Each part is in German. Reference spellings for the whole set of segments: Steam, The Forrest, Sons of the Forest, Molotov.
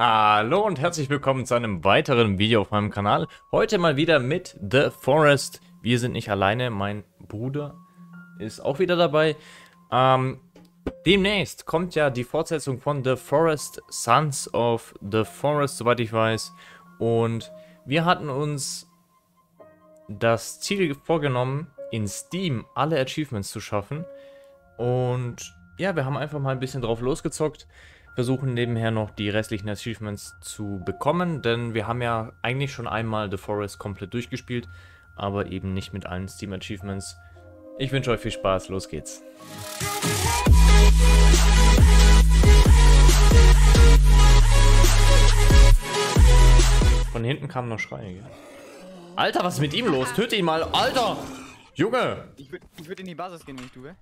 Hallo und herzlich willkommen zu einem weiteren Video auf meinem Kanal. Heute mal wieder mit The Forest. Wir sind nicht alleine, mein Bruder ist auch wieder dabei. Demnächst kommt ja die Fortsetzung von The Forest, Sons of the Forest, soweit ich weiß. Und wir hatten uns das Ziel vorgenommen, in Steam alle Achievements zu schaffen. Und ja, wir haben einfach mal ein bisschen drauf losgezockt. Versuchen nebenher noch die restlichen Achievements zu bekommen, denn wir haben ja eigentlich schon einmal The Forest komplett durchgespielt, aber eben nicht mit allen Steam Achievements. Ich wünsche euch viel Spaß, los geht's! Von hinten kamen noch Schreie. Ja. Alter, was ist mit ihm los? Töte ihn mal! Alter! Junge! Ich würd in die Basis gehen, wenn ich du wäre.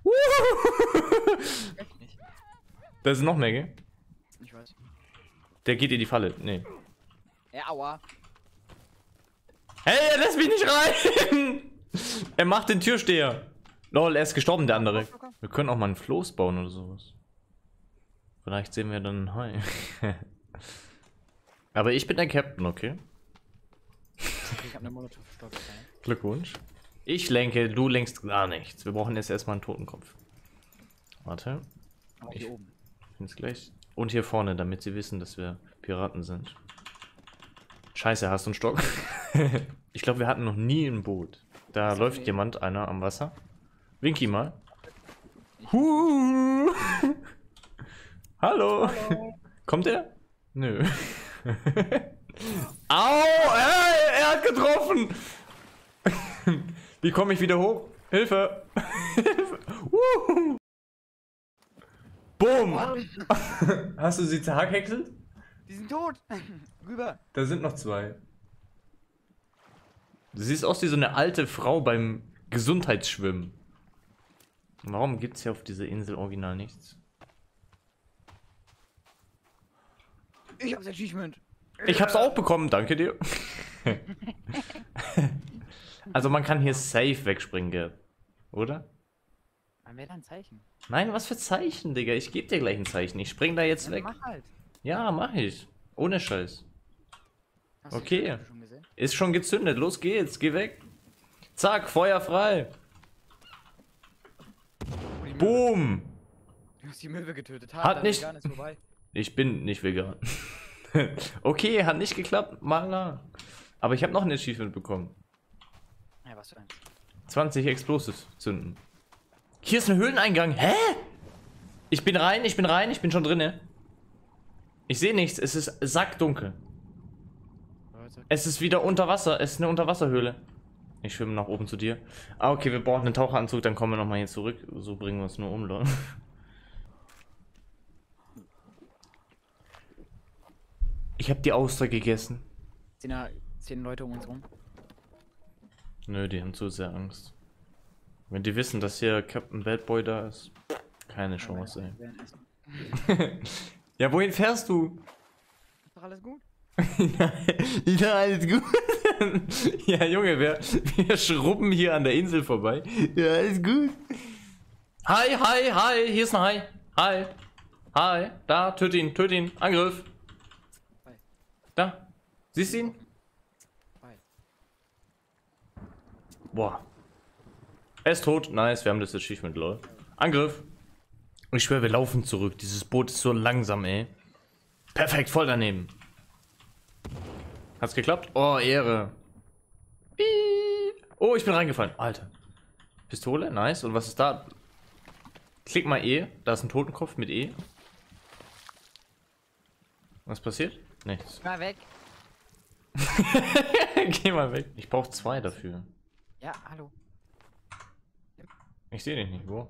Da sind noch mehr, gell? Ich weiß. Der geht in die Falle, nee. Ja, aua. Hey, er lässt mich nicht rein! Er macht den Türsteher. Lol, er ist gestorben, der andere. Komm. Wir können auch mal einen Floß bauen oder sowas. Vielleicht sehen wir dann einen Hai. Aber ich bin der Captain, okay? Ich hab eine Molotov-Stock. Glückwunsch. Ich lenke, du lenkst gar nichts. Wir brauchen jetzt erstmal einen Totenkopf. Warte. Aber hier oben. Find's gleich. Und hier vorne, damit sie wissen, dass wir Piraten sind. Scheiße, hast du einen Stock? Ich glaube, wir hatten noch nie ein Boot. Da läuft jemand, einer am Wasser. Winky mal. Hallo. Kommt er? Nö. Au! Er hat getroffen! Wie komme ich wieder hoch? Hilfe! Hilfe! Boom! Hast du sie zerhackhäckselt? Die sind tot! Rüber! Da sind noch zwei. Du siehst aus wie so eine alte Frau beim Gesundheitsschwimmen. Warum gibt's hier auf dieser Insel original nichts? Ich hab's Achievement! Ich hab's auch bekommen, danke dir! Also man kann hier safe wegspringen, gell? Oder? Haben wir da ein Zeichen? Nein, was für Zeichen, Digga? Ich gebe dir gleich ein Zeichen. Ich spring da jetzt ja, weg. Mach halt. Ja, mach ich. Ohne Scheiß. Hast okay. Schon ist schon gezündet. Los geht's. Geh weg. Zack, Feuer frei. Oh, boom. Du hast die Möwe getötet. Hat nicht... Vegan ist vorbei. Ich bin nicht vegan. Okay, hat nicht geklappt. Maler. Aber ich habe noch ein Achievement bekommen. Ja, was für eins? 20 Explosives zünden. Hier ist ein Höhleneingang. Hä? Ich bin rein, ich bin schon drinne. Ich sehe nichts, es ist sackdunkel. Leute. Es ist wieder unter Wasser, es ist eine Unterwasserhöhle. Ich schwimme nach oben zu dir. Ah, okay, wir brauchen einen Taucheranzug, dann kommen wir nochmal hier zurück. So bringen wir uns nur um, Leute. Ich habe die Auster gegessen. Sind da 10 Leute um uns rum? Nö, die haben zu sehr Angst. Wenn die wissen, dass hier Captain Bad Boy da ist, keine Chance, ey. Ja, wohin fährst du? Ist doch alles gut? Ja, alles gut. Ja, Junge, wir schrubben hier an der Insel vorbei. Ja, alles gut. Hi, hier ist ein Hai. Hi, da, töte ihn, Angriff. Da, siehst du ihn? Boah. Er ist tot. Nice, wir haben das Achievement, lol. Angriff. Ich schwöre, wir laufen zurück. Dieses Boot ist so langsam, ey. Perfekt, voll daneben. Hat's geklappt? Oh, Ehre. Oh, ich bin reingefallen. Alter. Pistole, nice. Und was ist da? Klick mal E. Da ist ein Totenkopf mit E. Was passiert? Nichts. Mal weg. Geh mal weg. Ich brauche 2 dafür. Ja, hallo. Ich sehe dich nicht, wo?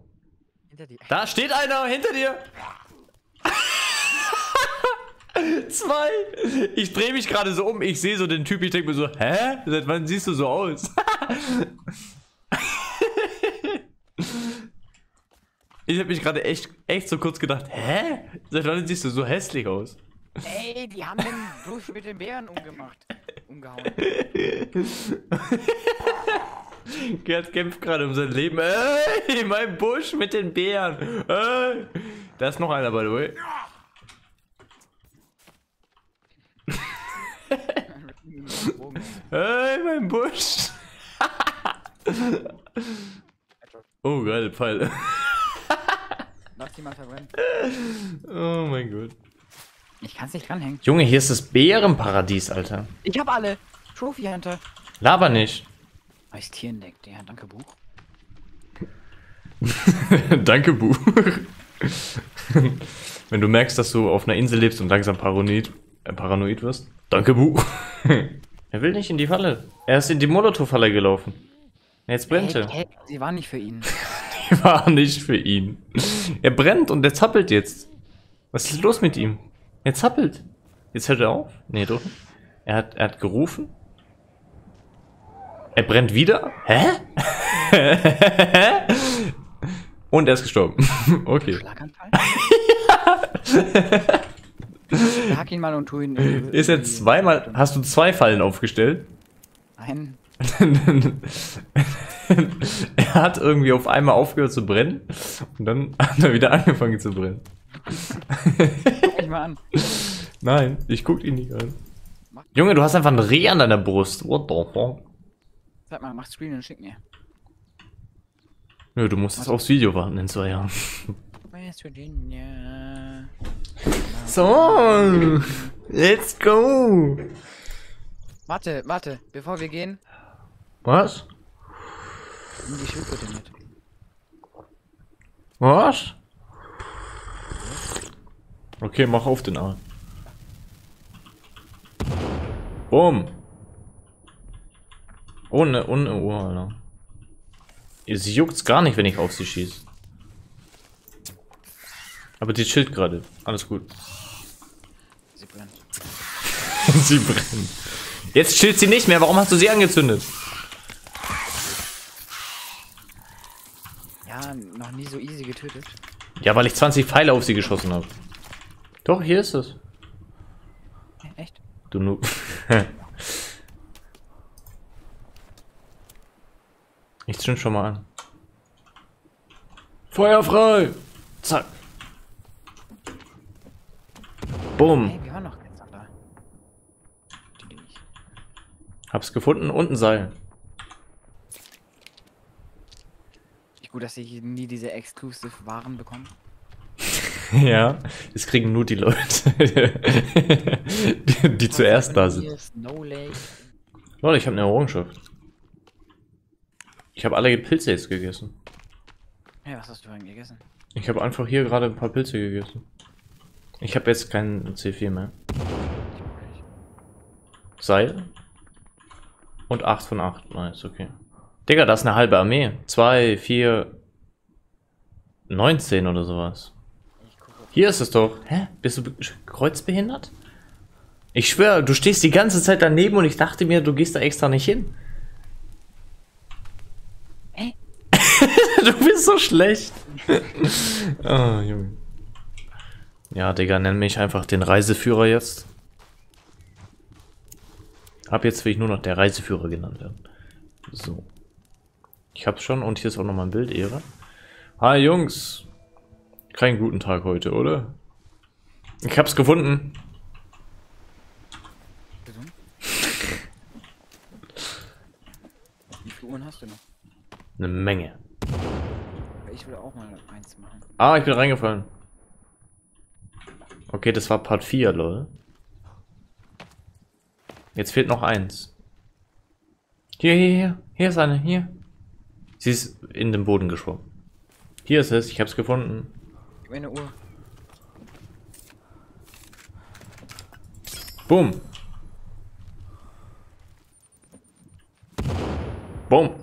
Hinter dir. Da steht einer, hinter dir! 2! Ich drehe mich gerade so um, ich sehe so den Typ, ich denke mir so, hä? Seit wann siehst du so aus? Ich habe mich gerade echt so kurz gedacht, hä? Seit wann siehst du so hässlich aus? Ey, die haben den Busch mit den Bären umgehauen. Gerd kämpft gerade um sein Leben. Ey, mein Busch mit den Bären. Ey. Da ist noch einer, by the way. Hey, mein Busch! Oh, geile Pfeile. Lass die mal verbrennen. Oh mein Gott. Ich kann's nicht dranhängen. Junge, hier ist das Bärenparadies, Alter. Ich hab alle. Trophy Hunter. Laber nicht. Hab ich's Tier entdeckt. Ja, danke, Buch. Danke, Buch. Wenn du merkst, dass du auf einer Insel lebst und langsam paranoid wirst. Danke, Buch. Er will nicht in die Falle. Er ist in die Molotow-Falle gelaufen. Jetzt brennt er. Sie waren nicht für ihn. Die waren nicht für ihn. Er brennt und er zappelt jetzt. Was ist los mit ihm? Er zappelt. Jetzt hört er auf. Nee, doch. Er hat gerufen. Er brennt wieder. Hä? Und er ist gestorben. Okay. Schlaganfall? Hack ihn mal und tu ihn. Ist er zweimal. Hast du 2 Fallen aufgestellt? Nein. Er hat irgendwie auf einmal aufgehört zu brennen und dann hat er wieder angefangen zu brennen. Guck mich mal an. Nein, ich guck ihn nicht an. Junge, du hast einfach ein Reh an deiner Brust. What the fuck? Sag mal, mach Screen und schick mir. Nö, du musst jetzt aufs Video warten in 2 Jahren. So, let's go. Warte, bevor wir gehen. Was? Nimm die Schildkröte mit. Was? Okay, mach auf den Arm. Boom. Ohne Uhr, Alter. Sie juckt's gar nicht, wenn ich auf sie schieße. Aber die chillt gerade. Alles gut. Sie brennt. Sie brennt. Jetzt chillt sie nicht mehr. Warum hast du sie angezündet? Ja, noch nie so easy getötet. Ja, weil ich 20 Pfeile auf sie geschossen habe. Doch, hier ist es. Echt? Du nur. Ich zünd schon mal an. Feuer frei! Zack. Bumm. Hey, wir waren noch ganz da. Hab's gefunden und ein Seil. Gut, dass ich nie diese exclusive Waren bekomme. Ja, das kriegen nur die Leute, die zuerst da sind. Leute, ich habe eine Errungenschaft. Ich habe alle Pilze jetzt gegessen. Ja, was hast du denn gegessen? Ich habe einfach hier gerade ein paar Pilze gegessen. Ich habe jetzt keinen C4 mehr. Seil. Und 8 von 8. Nice, okay. Digga, das ist eine halbe Armee. 2, 4, 19 oder sowas. Hier ist es doch. Hä? Bist du kreuzbehindert? Ich schwöre, du stehst die ganze Zeit daneben und ich dachte mir, du gehst da extra nicht hin. Hä? Du bist so schlecht. Oh, Junge. Ja, Digga, nenn mich einfach den Reiseführer jetzt. Ab jetzt will ich nur noch der Reiseführer genannt werden. So. Ich hab's schon und hier ist auch nochmal ein Bild, Ehre. Hi Jungs! Keinen guten Tag heute, oder? Ich hab's gefunden! Bitte? Wie viele Uhren hast du noch? Eine Menge. Ich würde auch mal eins machen. Ah, ich bin reingefallen. Okay, das war Part 4, lol. Jetzt fehlt noch eins. Hier. Hier ist eine, hier. Sie ist in den Boden geschwommen. Hier ist es, ich hab's gefunden. Gib mir eine Uhr. Boom. Boom.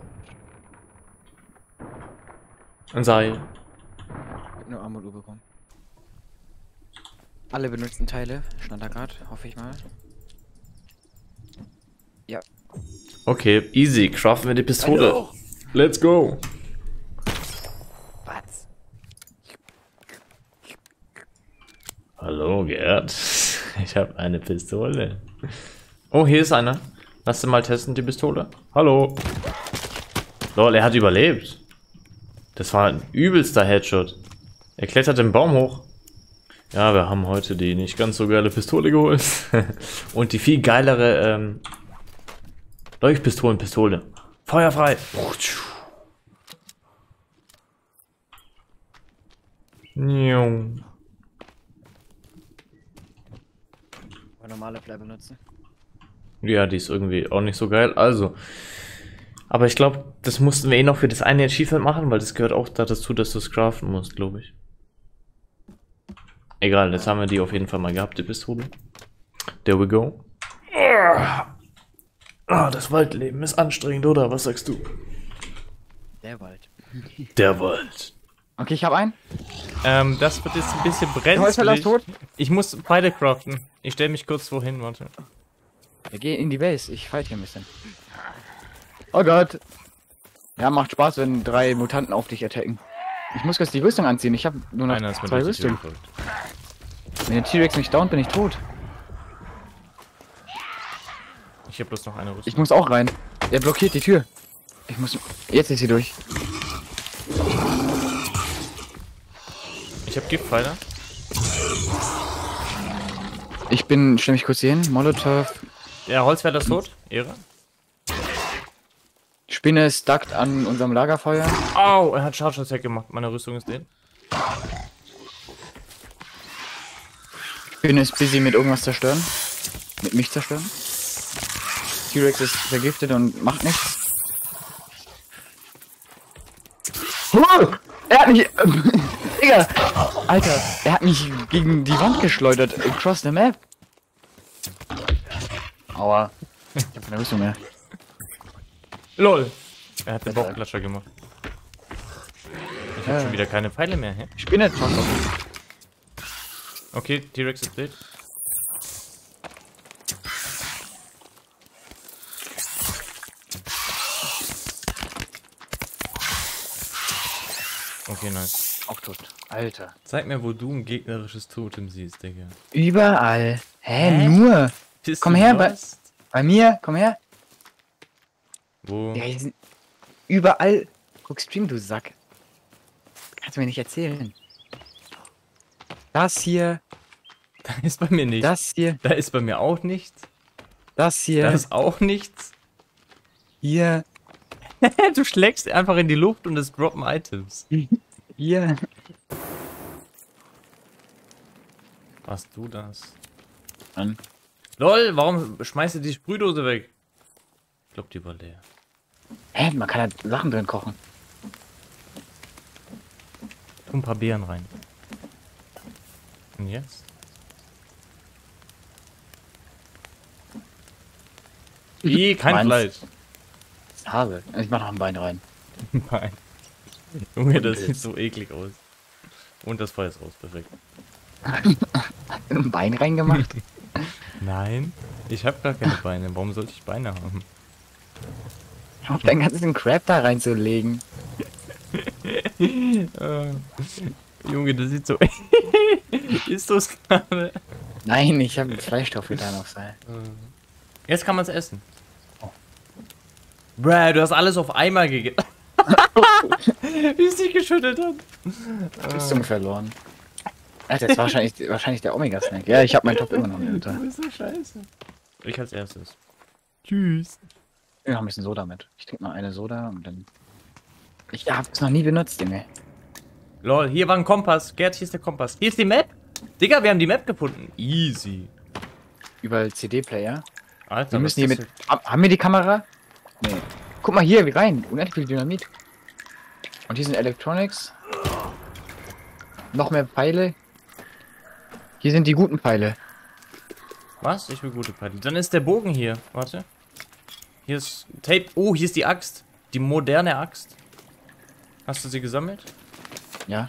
Ein Seil. Ich hab nur Armut-Uhr bekommen. Alle benutzten Teile, stand da gerade, hoffe ich mal. Ja. Okay, easy, craften wir die Pistole. Hallo. Let's go! Was? Hallo, Gerd. Ich habe eine Pistole. Oh, hier ist einer. Lass sie mal testen, die Pistole. Hallo. Lol, er hat überlebt. Das war ein übelster Headshot. Er klettert den Baum hoch. Ja, wir haben heute die nicht ganz so geile Pistole geholt. Und die viel geilere Leuchtpistolen, Pistole. Feuer frei. Normale Bleibe nutzen. Ja, die ist irgendwie auch nicht so geil. Also, aber ich glaube, das mussten wir eh noch für das eine Achievement machen, weil das gehört auch dazu, dass du es craften musst, glaube ich. Egal, jetzt haben wir die auf jeden Fall mal gehabt, die Pistole. There we go. Ah, das Waldleben ist anstrengend, oder? Was sagst du? Der Wald. Der Wald. Okay, ich habe einen. Das wird jetzt ein bisschen brenzlig. Ich muss beide craften. Ich stelle mich kurz wohin, warte. Wir gehen in die Base, ich fight hier ein bisschen. Oh Gott. Ja, macht Spaß, wenn 3 Mutanten auf dich attacken. Ich muss jetzt die Rüstung anziehen, ich habe nur noch 2 Rüstung. Wenn der T-Rex mich downt, bin ich tot. Ich habe bloß noch eine Rüstung. Ich muss auch rein. Er blockiert die Tür. Ich muss... Jetzt ist sie durch. Ich hab Giftpfeile. Ich bin, stell mich kurz hier hin, Molotov. Der Holzwerder ist tot, Ehre. Spinne ist duckt an unserem Lagerfeuer. Au, er hat Charge Attack gemacht, meine Rüstung ist den. Spinne ist busy mit irgendwas zerstören. Mit mich zerstören. T-Rex ist vergiftet und macht nichts. Er hat mich... Digga! Alter, er hat mich gegen die Wand geschleudert. Across the map. Aua. Ich hab keine Rüstung mehr. LOL! Er hat den Bauchklatscher gemacht. Ich hab schon wieder keine Pfeile mehr, hä? Ich bin jetzt schon. Okay, T-Rex ist dead. Okay, nice. Auch tot. Alter. Zeig mir, wo du ein gegnerisches Totem siehst, Digga. Überall. Hä? Nur? Bist komm her, bei mir, komm her. Wo? Ja, hier sind überall. Guck, Stream, du Sack. Kannst du mir nicht erzählen. Das hier. Da ist bei mir nichts. Das hier. Da ist bei mir auch nichts. Das hier. Da ist auch nichts. Hier. Du schlägst einfach in die Luft und es droppen Items. Ja. Warst du das? Mann. LOL, warum schmeißt du die Sprühdose weg? Ich glaube, die war leer. Hä, man kann ja Sachen drin kochen. Tu ein paar Beeren rein. Und jetzt? Ih, kein Fleisch. Habe. Ich mach noch ein Bein rein. Nein. Junge, das sieht so eklig aus. Und das Feuer ist raus, perfekt. Ein Bein reingemacht? Nein, ich hab gar keine Beine. Warum sollte ich Beine haben? Auf deinen ganzen Crap da reinzulegen. Junge, das sieht so... Ist das gerade? Nein, ich habe Fleisch drauf getan auf Seil. Jetzt kann man es essen. Bruh, du hast alles auf einmal gegeben. Wie es dich geschüttelt hat. Rüstung verloren. Alter, das war wahrscheinlich der Omega-Snack. Ja, ich hab meinen Top immer noch mit. Du bist so scheiße. Ich als erstes. Tschüss. Ich hab ein bisschen Soda mit. Ich trinke mal eine Soda und dann... Ich hab's noch nie benutzt, Dinge. Lol, hier war ein Kompass. Gerd, hier ist der Kompass. Hier ist die Map. Digga, wir haben die Map gefunden. Easy. Überall CD-Player. Alter, wir müssen hier mit... Haben wir die Kamera? Nee. Guck mal hier, wie rein. Unendlich viel Dynamit. Und hier sind Electronics. Noch mehr Pfeile. Hier sind die guten Pfeile. Was? Ich will gute Pfeile. Dann ist der Bogen hier. Warte. Hier ist Tape. Oh, hier ist die Axt. Die moderne Axt. Hast du sie gesammelt? Ja.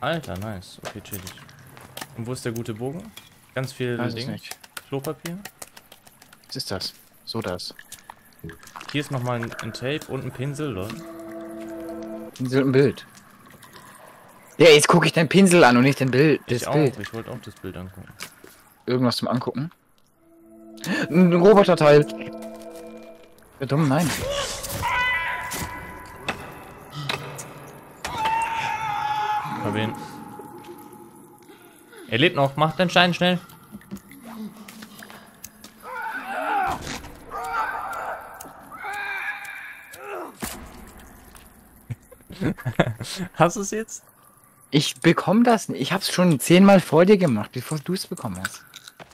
Alter, nice. Okay, chillig. Und wo ist der gute Bogen? Ganz viel Ding. Klopapier. Was ist das? So das. Hier ist nochmal ein Tape und ein Pinsel, Leute. Pinsel und ein Bild. Ja, jetzt gucke ich dein Pinsel an und nicht dein Bild. Ich wollte auch das Bild angucken. Irgendwas zum Angucken? Ein Roboterteil. Ja, dumm, nein. Bei wen? Er lebt noch. Mach den Stein schnell. Hast du es jetzt? Ich bekomme das nicht. Ich habe es schon 10-mal vor dir gemacht, bevor du es bekommen hast.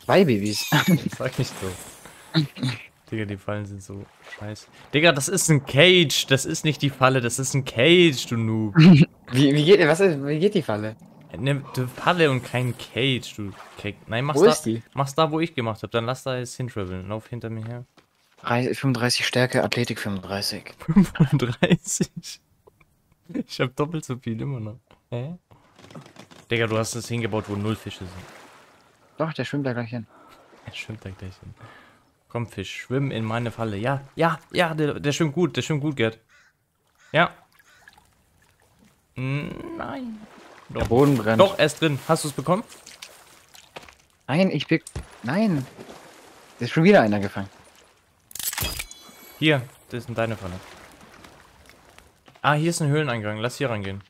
2 Babys. Sag nicht so. Digga, die Fallen sind so scheiße. Digga, das ist ein Cage. Das ist nicht die Falle. Das ist ein Cage, du Noob. Wie geht die Falle? Eine Falle und kein Cage, du Keck. Nein, mach's da, wo ich gemacht habe. Dann lass da jetzt hintraveln. Lauf hinter mir her. 35 Stärke, Athletik 35. 35? Ich hab doppelt so viel immer noch. Hä? Digga, du hast das hingebaut, wo 0 Fische sind. Doch, der schwimmt da gleich hin. Er schwimmt da gleich hin. Komm, Fisch, schwimm in meine Falle. Ja, ja, ja, der schwimmt gut, Gerd. Ja. Nein. Doch. Der Boden brennt. Doch, er ist drin. Hast du es bekommen? Nein, Nein. Da ist schon wieder einer gefangen. Hier, das sind deine Falle. Ah, hier ist ein Höhleneingang. Lass hier reingehen.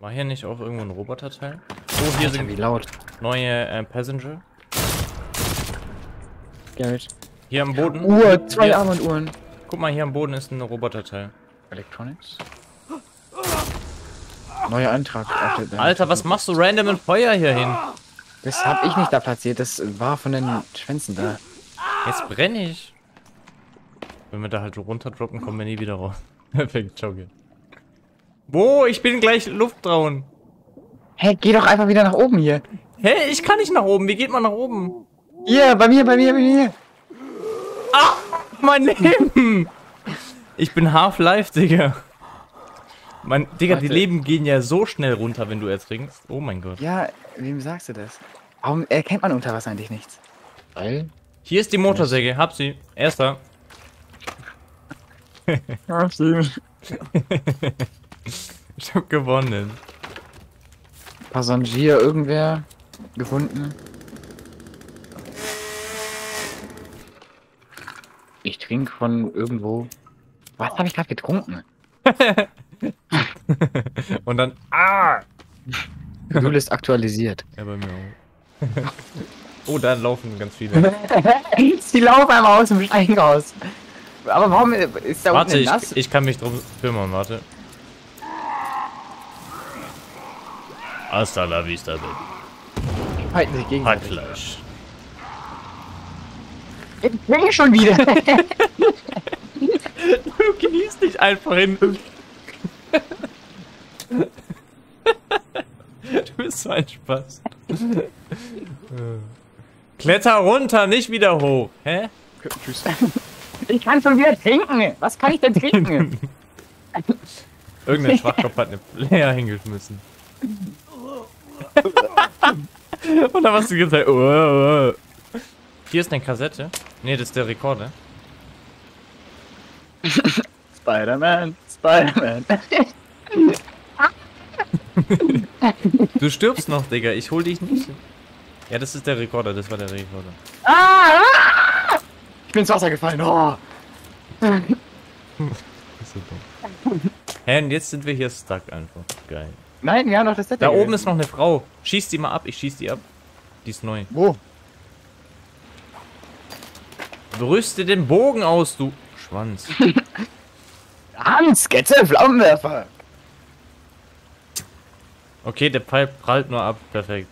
War hier nicht auch irgendwo ein Roboterteil? Oh, hier sind neue Passenger. Geld. Hier am Boden. Uhr, 2 Arme und Uhren. Guck mal, hier am Boden ist ein Roboterteil. Electronics. Neuer Antrag. Alter, was machst du random im Feuer hier hin? Das hab ich nicht da platziert. Das war von den Schwänzen da. Jetzt brenne ich. Wenn wir da halt runterdroppen, kommen wir nie wieder raus. Perfekt, ciao, geht. Boah, ich bin gleich Luftdraun. Hä, hey, geh doch einfach wieder nach oben hier. Hä, hey, ich kann nicht nach oben. Wie geht man nach oben? Hier, yeah, bei mir. Ah, mein Leben. Ich bin Half-Life, Digga. Digga, warte. Die Leben gehen ja so schnell runter, wenn du ertrinkst. Oh mein Gott. Ja, wem sagst du das? Warum erkennt man unter Wasser eigentlich nichts? Weil? Hier ist die Motorsäge, hab sie. Erster. Ich hab gewonnen. Passagier, irgendwer gefunden. Ich trinke von irgendwo. Was habe ich gerade getrunken? Und dann. Ah! Du bist aktualisiert. Ja, bei mir auch. Oh, da laufen ganz viele. Die laufen einmal aus dem Stein raus. Aber warum ist da unten nass? Warte, ich kann mich drum kümmern, warte. Hasta la vista, baby. Halten sich gegen. Halt Fleisch. Ich bin schon wieder. Du genießt dich einfach hin. Du bist so ein Spaß. Kletter runter, nicht wieder hoch. Hä? Tschüss. Ich kann schon wieder trinken. Was kann ich denn trinken? Irgendein Schwachkopf hat eine Player hingeschmissen. Und dann hast du gesagt, oh. Hier ist eine Kassette. Ne, das ist der Rekorder. Spider-Man, Spider-Man. Du stirbst noch, Digga. Ich hol dich nicht. Ja, das ist der Rekorder. Das war der Rekorder. Ich bin ins Wasser gefallen. Oh. Super. Hä, und jetzt sind wir hier stuck einfach. Geil. Nein, wir haben noch das Set. Da oben ist noch eine Frau. Schieß die mal ab. Ich schieß die ab. Die ist neu. Wo? Brüste den Bogen aus, du Schwanz. Hans, Skette, Flammenwerfer. Okay, der Pfeil prallt nur ab. Perfekt.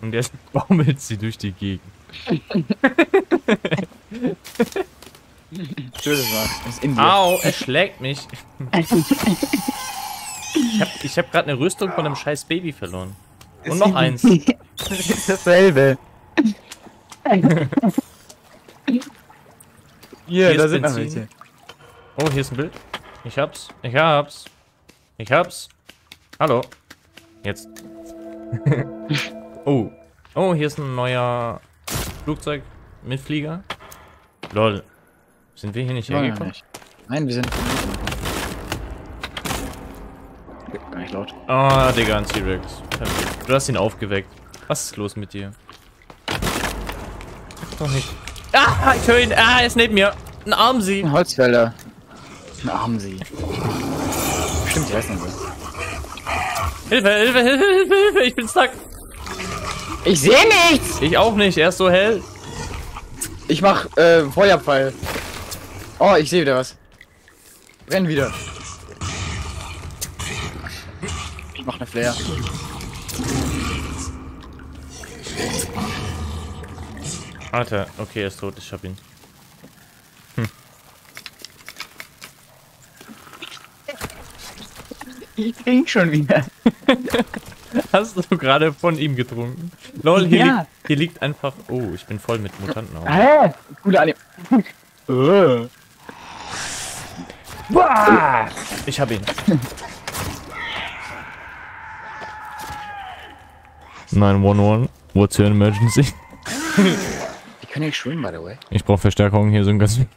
Und jetzt baumelt sie durch die Gegend. Schönes Wort. Au, er schlägt mich. Ich hab gerade eine Rüstung von einem scheiß Baby verloren. Und noch eins. Dasselbe. Hier ist da sind noch welche. Oh, hier ist ein Bild. Ich hab's. Hallo. Jetzt. Oh. Oh, hier ist ein neuer Flugzeug mit Flieger. Lol. Sind wir hier nicht hergekommen? Nein, wir sind. Gar nicht laut. Ah, Digga, ein T-Rex. Du hast ihn aufgeweckt. Was ist los mit dir? Doch nicht. Ah, ich höre ihn. Ah, er ist neben mir. Ein Armsee. Ein Holzfäller. Ein Armsee. Stimmt, ich weiß nicht. Hilfe, Hilfe, Hilfe, Hilfe, Hilfe. Ich bin stuck. Ich sehe nichts! Ich auch nicht, er ist so hell. Ich mach Feuerpfeil. Oh, ich sehe wieder was. Renn wieder. leer. Alter, okay, er ist tot, ich hab ihn. Ich trinke schon wieder. Hast du gerade von ihm getrunken? Lol, hier, ja. Hier liegt einfach... Oh, ich bin voll mit Mutanten. Hä? Gute Anime. Ich hab ihn. Nein, 911. What's your emergency? Ich kann nicht schwimmen, by the way. Ich brauche Verstärkung hier so ein Gassen.